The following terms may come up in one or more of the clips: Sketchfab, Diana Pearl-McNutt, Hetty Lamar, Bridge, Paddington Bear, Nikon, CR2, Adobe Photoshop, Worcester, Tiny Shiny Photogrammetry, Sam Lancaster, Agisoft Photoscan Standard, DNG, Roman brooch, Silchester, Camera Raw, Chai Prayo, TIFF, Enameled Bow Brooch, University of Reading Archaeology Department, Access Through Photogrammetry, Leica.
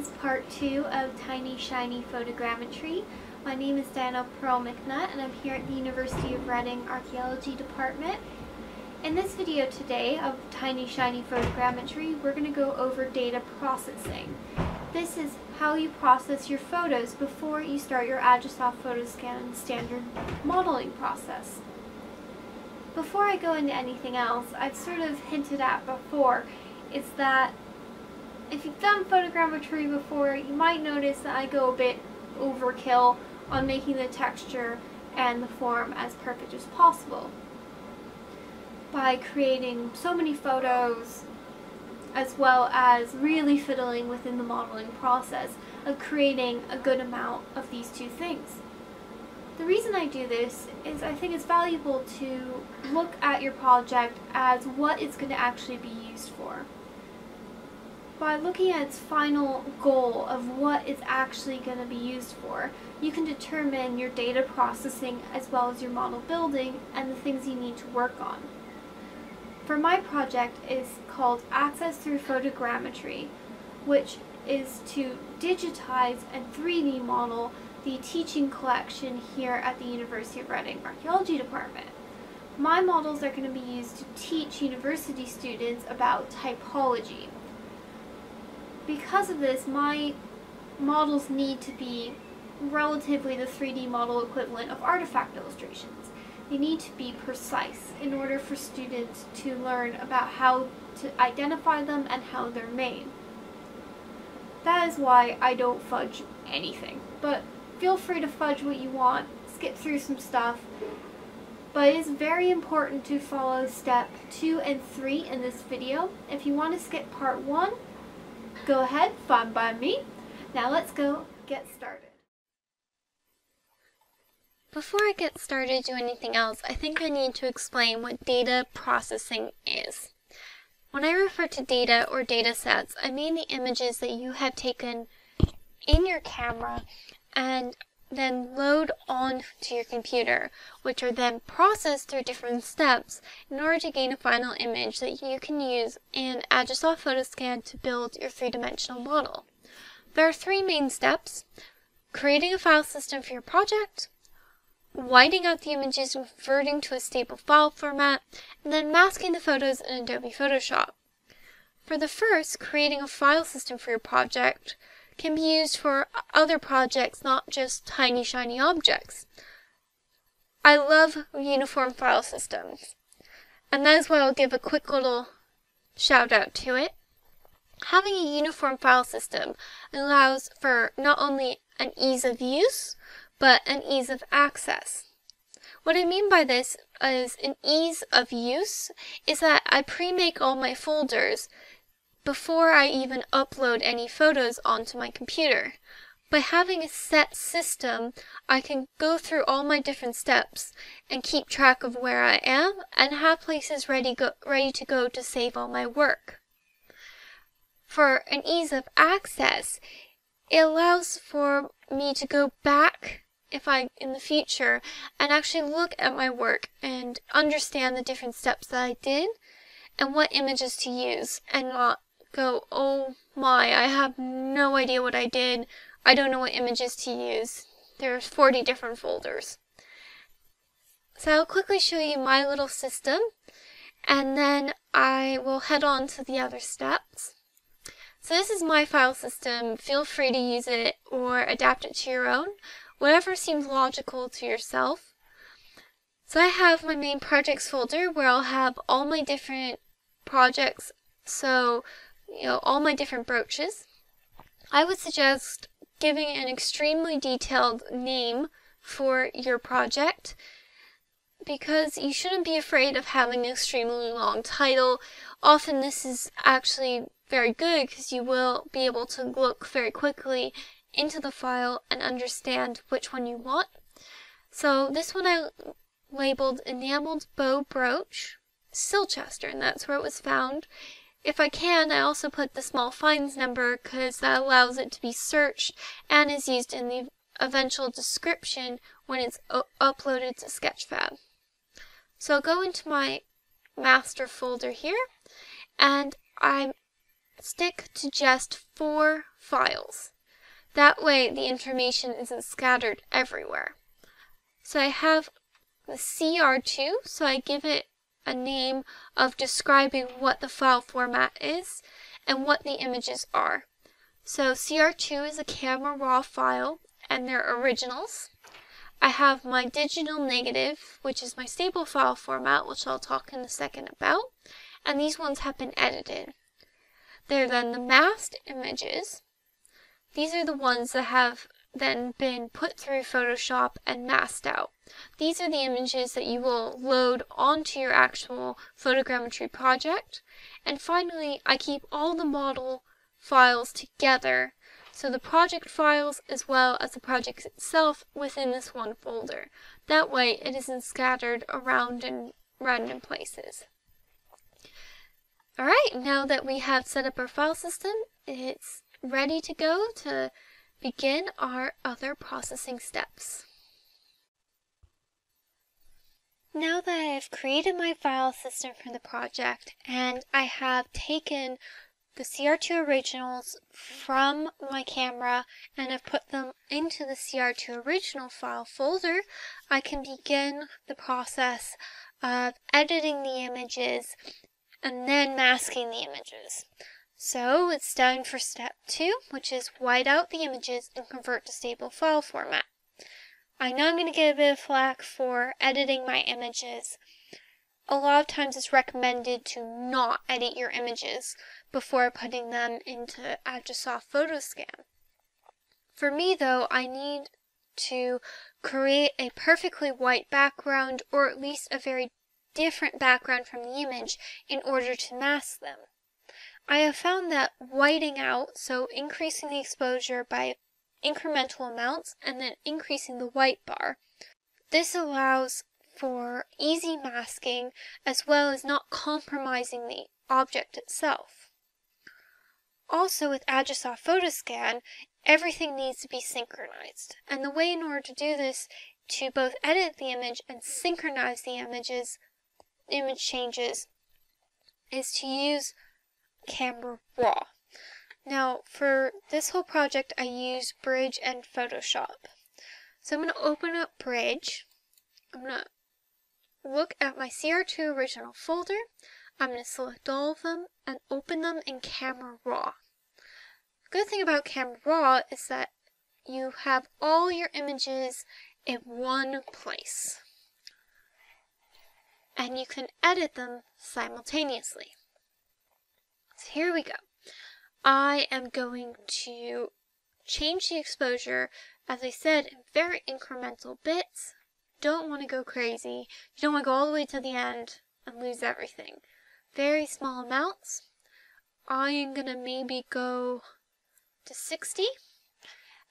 is part 2 of Tiny Shiny Photogrammetry. My name is Diana Pearl-McNutt and I'm here at the University of Reading Archaeology Department. In this video today of Tiny Shiny Photogrammetry, we're going to go over data processing. This is how you process your photos before you start your Agisoft Photoscan Standard modeling process. Before I go into anything else, I've sort of hinted at before, is that if you've done photogrammetry before, you might notice that I go a bit overkill on making the texture and the form as perfect as possible by creating so many photos, as well as really fiddling within the modeling process of creating a good amount of these two things. The reason I do this is I think it's valuable to look at your project as what it's going to actually be used for. By looking at its final goal of what it's actually going to be used for, you can determine your data processing as well as your model building and the things you need to work on. For my project, it's called Access Through Photogrammetry, which is to digitize and 3D model the teaching collection here at the University of Reading Archaeology Department. My models are going to be used to teach university students about typology. Because of this, my models need to be relatively the 3D model equivalent of artifact illustrations. They need to be precise in order for students to learn about how to identify them and how they're made. That is why I don't fudge anything, but feel free to fudge what you want, skip through some stuff, but it is very important to follow step 2 and 3 in this video. If you want to skip part 1, go ahead, fine by me. Now let's go get started. Before I get started doing anything else, I think I need to explain what data processing is. When I refer to data or data sets, I mean the images that you have taken in your camera and then load onto your computer, which are then processed through different steps in order to gain a final image that you can use in Agisoft Photoscan to build your three-dimensional model. There are 3 main steps: creating a file system for your project, whiting out the images and converting to a stable file format, and then masking the photos in Adobe Photoshop. For the first, creating a file system for your project can be used for other projects, not just tiny shiny objects. I love uniform file systems, and that is why I'll give a quick little shout out to it. Having a uniform file system allows for not only an ease of use, but an ease of access. What I mean by this is an ease of use is that I pre-make all my folders before I even upload any photos onto my computer. By having a set system, I can go through all my different steps and keep track of where I am and have places ready to go to save all my work. For an ease of access, it allows for me to go back if I in the future and actually look at my work and understand the different steps that I did and what images to use, and not go, oh my, I have no idea what I did, I don't know what images to use, there's 40 different folders. So I'll quickly show you my little system and then I will head on to the other steps. So this is my file system. Feel free to use it or adapt it to your own, whatever seems logical to yourself. So I have my main projects folder where I'll have all my different projects, so you know, all my different brooches. I would suggest giving an extremely detailed name for your project, because you shouldn't be afraid of having an extremely long title. Often this is actually very good because you will be able to look very quickly into the file and understand which one you want. So this one I labeled Enameled Bow Brooch, Silchester, and that's where it was found. If I can, I also put the small finds number because that allows it to be searched and is used in the eventual description when it's uploaded to Sketchfab. So I'll go into my master folder here and I'm stick to just 4 files. That way the information isn't scattered everywhere. So I have the CR2, so I give it a name of describing what the file format is and what the images are. So CR2 is a Camera Raw file and their originals. I have my digital negative, which is my stable file format, which I'll talk in a second about, and these ones have been edited. They're then the masked images. These are the ones that have then been put through Photoshop and masked out. These are the images that you will load onto your actual photogrammetry project. And finally, I keep all the model files together, so the project files as well as the project itself within this one folder. That way it isn't scattered around in random places. Alright, now that we have set up our file system, it's ready to go to begin our other processing steps. Now that I have created my file system for the project and I have taken the CR2 originals from my camera and I've put them into the CR2 original file folder, I can begin the process of editing the images and then masking the images. So it's done for step 2, which is white out the images and convert to stable file format. I know I'm going to get a bit of flack for editing my images. A lot of times it's recommended to not edit your images before putting them into Agisoft Photoscan. For me though, I need to create a perfectly white background, or at least a very different background from the image, in order to mask them. I have found that whiting out, so increasing the exposure by incremental amounts and then increasing the white bar, this allows for easy masking as well as not compromising the object itself. Also, with Agisoft Photoscan, everything needs to be synchronized, and the way in order to do this, to both edit the image and synchronize the image changes, is to use Camera Raw. Now for this whole project I use Bridge and Photoshop. So I'm going to open up Bridge. I'm going to look at my CR2 original folder, I'm going to select all of them and open them in Camera Raw. The good thing about Camera Raw is that you have all your images in one place and you can edit them simultaneously. So here we go. I am going to change the exposure, as I said, in very incremental bits. Don't want to go crazy. You don't want to go all the way to the end and lose everything. Very small amounts. I am going to maybe go to 60.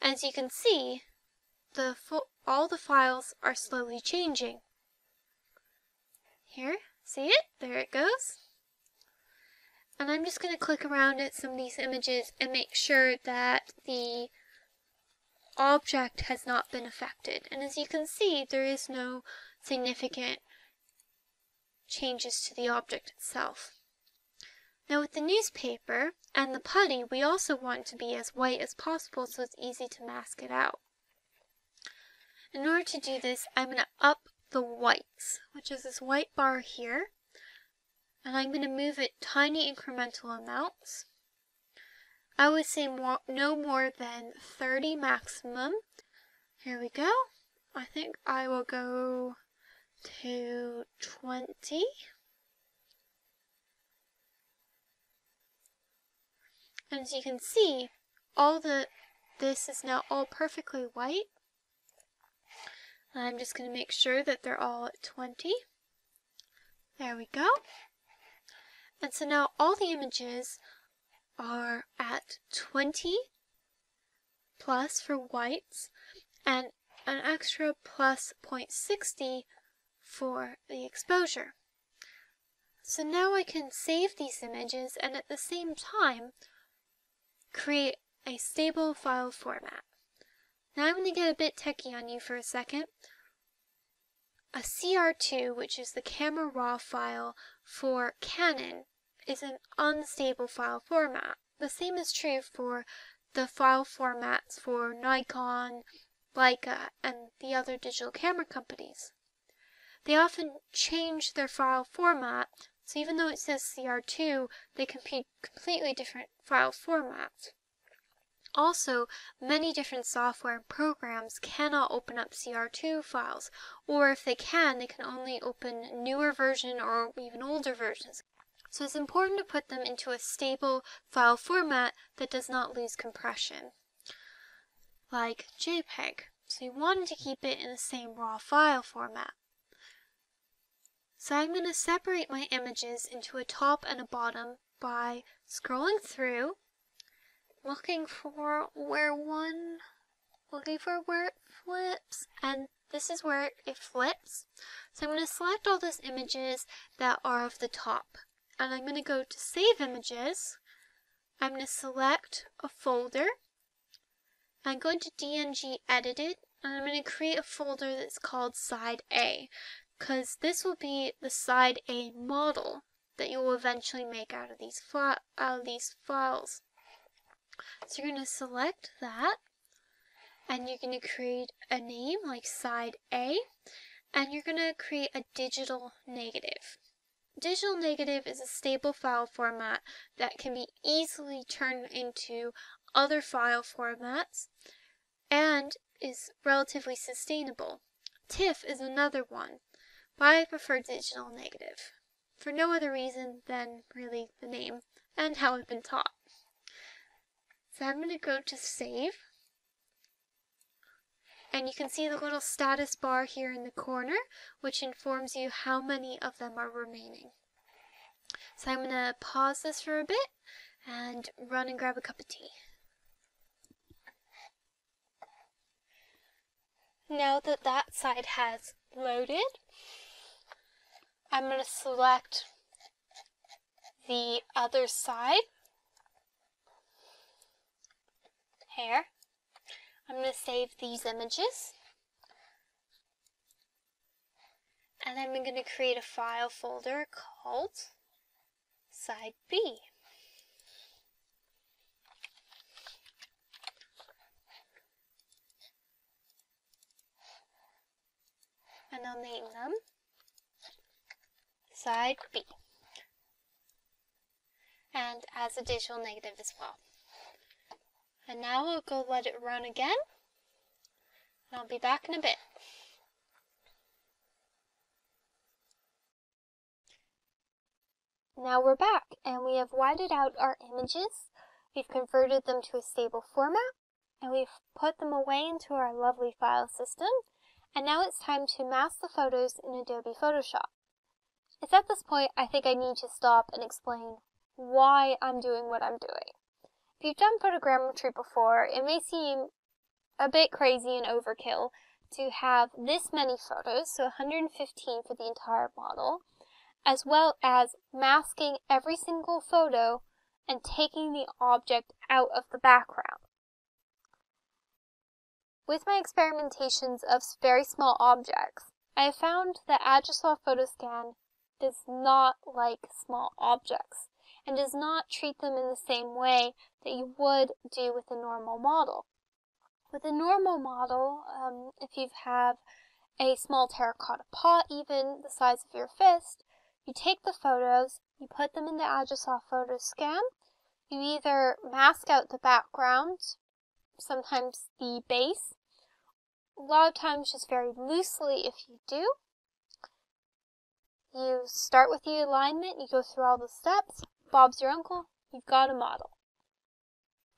As you can see, all the files are slowly changing. Here, see it? There it goes. And I'm just going to click around at some of these images and make sure that the object has not been affected. And as you can see, there is no significant changes to the object itself. Now with the newspaper and the putty, we also want it to be as white as possible so it's easy to mask it out. In order to do this, I'm going to up the whites, which is this white bar here. And I'm going to move it tiny incremental amounts. I would say no more than 30 maximum. Here we go. I think I will go to 20. And as you can see, this is now all perfectly white. And I'm just going to make sure that they're all at 20. There we go. And so now all the images are at 20 plus for whites and an extra plus 0.60 for the exposure. So now I can save these images and at the same time create a stable file format. Now I'm going to get a bit techie on you for a second. A CR2, which is the Camera Raw file for Canon, is an unstable file format. The same is true for the file formats for Nikon, Leica, and the other digital camera companies. They often change their file format, so even though it says CR2, they compete completely different file formats. Also, many different software and programs cannot open up CR2 files, or if they can only open newer versions or even older versions. So it's important to put them into a stable file format that does not lose compression, like JPEG. So you wanted to keep it in the same raw file format. So I'm going to separate my images into a top and a bottom by scrolling through, looking for where it flips, and this is where it flips. So I'm going to select all those images that are of the top, and I'm going to go to Save Images. I'm going to select a folder. I'm going to DNG Edited, and I'm going to create a folder that's called Side A, because this will be the Side A model that you will eventually make out of these files. So you're going to select that, and you're going to create a name like Side A, and you're going to create a digital negative. Digital negative is a stable file format that can be easily turned into other file formats and is relatively sustainable. TIFF is another one, but I prefer digital negative for no other reason than really the name and how I've been taught. So I'm going to go to Save, and you can see the little status bar here in the corner, which informs you how many of them are remaining. So I'm going to pause this for a bit and run and grab a cup of tea. Now that that side has loaded, I'm going to select the other side here. I'm going to save these images, and I'm going to create a file folder called Side B. And I'll name them Side B, and as a digital negative as well. And now we'll go let it run again, and I'll be back in a bit. Now we're back, and we have whited out our images, we've converted them to a stable format, and we've put them away into our lovely file system, and now it's time to mask the photos in Adobe Photoshop. It's at this point I think I need to stop and explain why I'm doing what I'm doing. If you've done photogrammetry before, it may seem a bit crazy and overkill to have this many photos, so 115 for the entire model, as well as masking every single photo and taking the object out of the background. With my experimentations of very small objects, I have found that Agisoft Photoscan does not like small objects and does not treat them in the same way that you would do with a normal model. With a normal model, if you have a small terracotta pot even the size of your fist, you take the photos, you put them in the Agisoft Photoscan, you either mask out the background, sometimes the base, a lot of times just very loosely if you do. You start with the alignment, you go through all the steps, Bob's your uncle, you've got a model.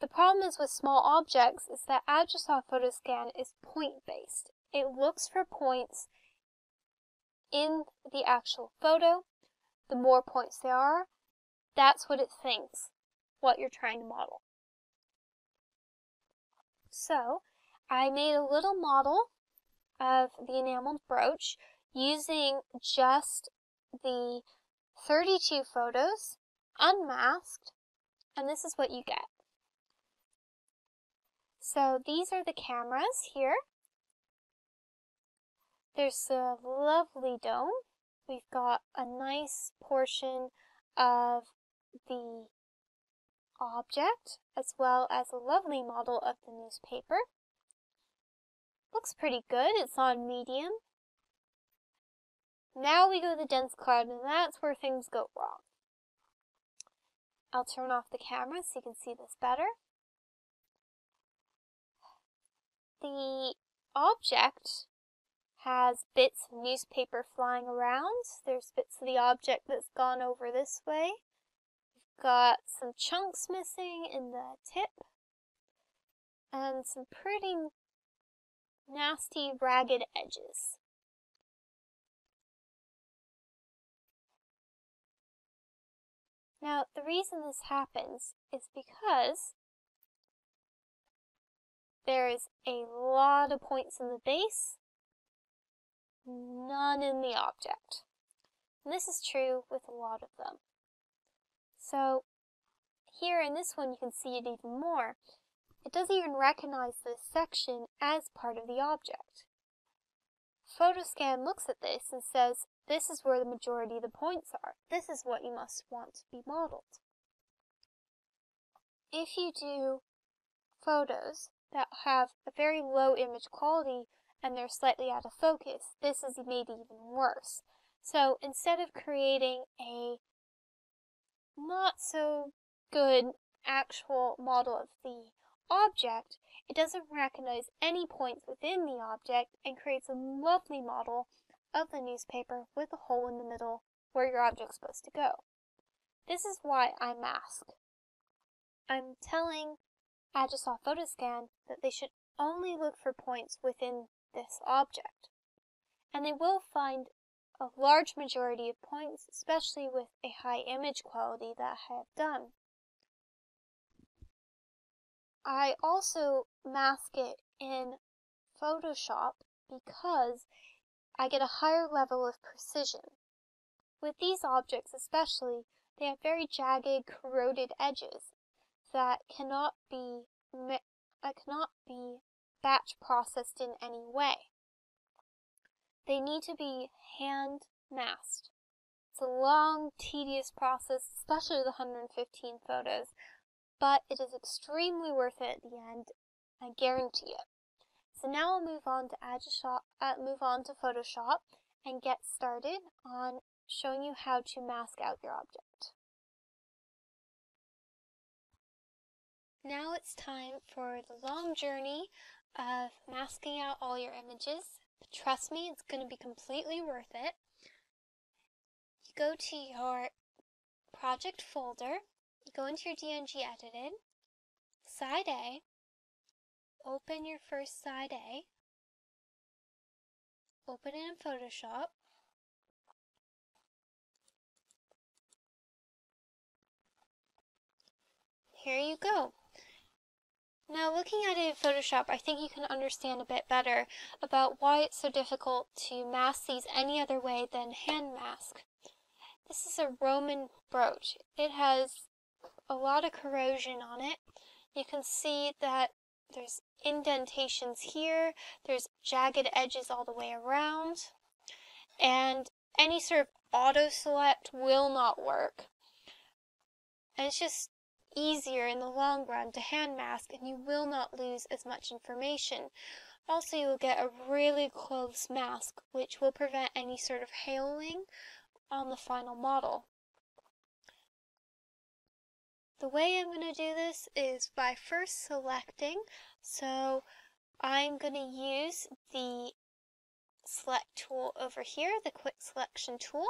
The problem is with small objects is that Agisoft Photoscan is point-based. It looks for points in the actual photo. The more points there are, that's what it thinks, what you're trying to model. So, I made a little model of the enameled brooch using just the 32 photos, unmasked, and this is what you get. So these are the cameras here. There's a lovely dome. We've got a nice portion of the object, as well as a lovely model of the newspaper. Looks pretty good, it's on medium. Now we go to the dense cloud, and that's where things go wrong. I'll turn off the camera so you can see this better. The object has bits of newspaper flying around. There's bits of the object that's gone over this way. We've got some chunks missing in the tip, and some pretty nasty ragged edges. Now, the reason this happens is because there is a lot of points in the base, none in the object. And this is true with a lot of them. So, here in this one you can see it even more. It doesn't even recognize this section as part of the object. Photoscan looks at this and says, this is where the majority of the points are. This is what you must want to be modeled. If you do photos that have a very low image quality and they're slightly out of focus, this is made even worse. So instead of creating a not so good actual model of the object, it doesn't recognize any points within the object and creates a lovely model of the newspaper with a hole in the middle where your object's supposed to go. This is why I mask. I'm telling Agisoft Photoscan that they should only look for points within this object. And they will find a large majority of points, especially with a high image quality that I have done. I also mask it in Photoshop because I get a higher level of precision. With these objects especially, they have very jagged, corroded edges that cannot be batch processed in any way. They need to be hand masked. It's a long, tedious process, especially with 115 photos, but it is extremely worth it at the end, I guarantee it. So now I'll move on to Photoshop and get started on showing you how to mask out your object. Now it's time for the long journey of masking out all your images. But trust me, it's going to be completely worth it. You go to your project folder, you go into your DNG edited, side A, open your first side A, open it in Photoshop, here you go. Now looking at it in Photoshop, I think you can understand a bit better about why it's so difficult to mask these any other way than hand mask. This is a Roman brooch. It has a lot of corrosion on it. You can see that there's indentations here, there's jagged edges all the way around, and any sort of auto select will not work. And it's just easier in the long run to hand mask, and you will not lose as much information. Also, you will get a really close mask, which will prevent any sort of haloing on the final model. The way I'm going to do this is by first selecting, so I'm going to use the select tool over here, the quick selection tool.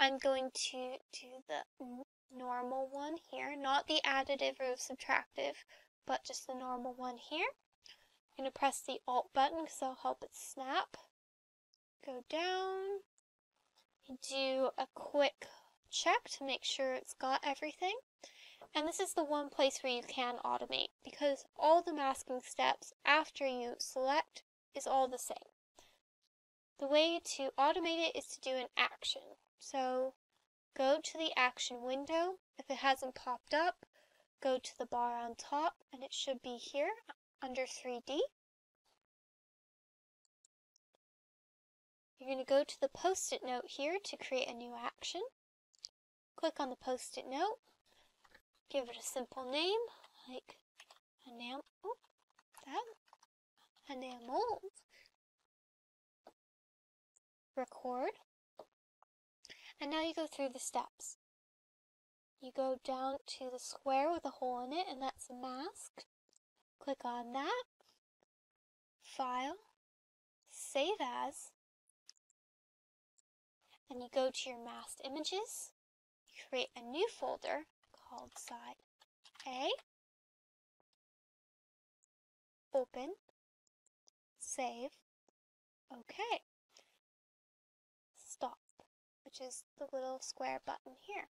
I'm going to do the normal one here, not the additive or subtractive, but just the normal one here. I'm going to press the Alt button because that'll help it snap. Go down, do a quick check to make sure it's got everything. And this is the one place where you can automate, because all the masking steps after you select is all the same. The way to automate it is to do an action. So go to the action window. If it hasn't popped up, go to the bar on top, and it should be here under 3D. You're going to go to the post-it note here to create a new action. Click on the post-it note. give it a simple name, like enamel, enameled, record, and now you go through the steps. You go down to the square with a hole in it, and that's a mask. Click on that, file, save as, and you go to your masked images, create a new folder called Side A, open, save, okay, stop, which is the little square button here.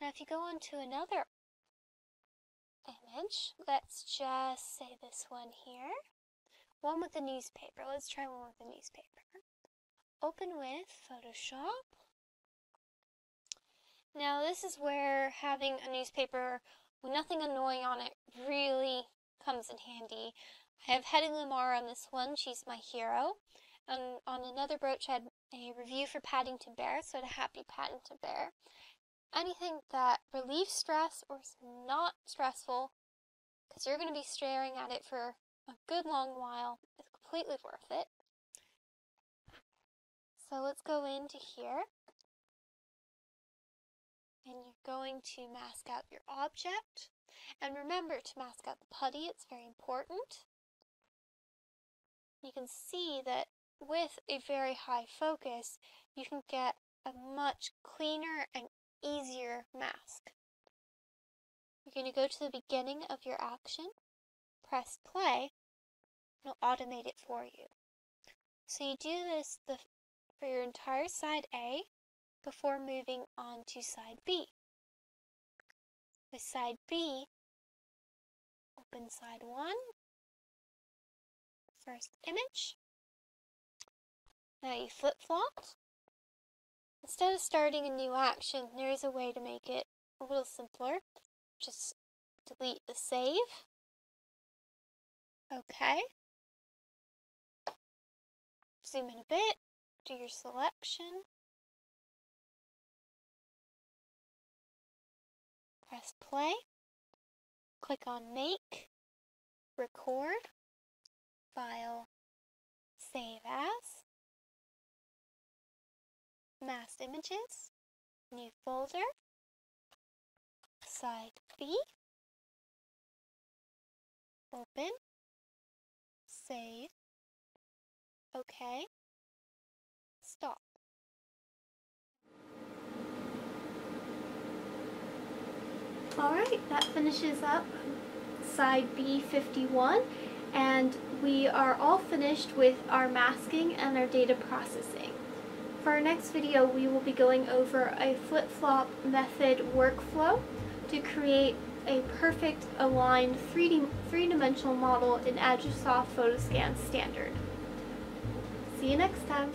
Now if you go on to another image, let's just say this one here, one with the newspaper, let's try one with the newspaper. Open with Photoshop. Now this is where having a newspaper with nothing annoying on it really comes in handy. I have Hetty Lamar on this one, she's my hero. And on another brooch I had a review for Paddington Bear, so I had a happy Paddington Bear. Anything that relieves stress or is not stressful, because you're going to be staring at it for a good long while, is completely worth it. So let's go into here. And you're going to mask out your object. And remember to mask out the putty, it's very important. You can see that with a very high focus, you can get a much cleaner and easier mask. You're going to go to the beginning of your action, press play, and it'll automate it for you. So you do this for your entire side A, before moving on to side B. With side B, open side 1, first image. Now you flip-flopped. Instead of starting a new action, there is a way to make it a little simpler. Just delete the save. Okay. Zoom in a bit, do your selection. Press play, click on make, record, file, save as, masked images, new folder, side B, open, save, okay, stop. Alright, that finishes up side B51, and we are all finished with our masking and our data processing. For our next video, we will be going over a flip-flop method workflow to create a perfect aligned three-dimensional model in Agisoft Photoscan Standard. See you next time!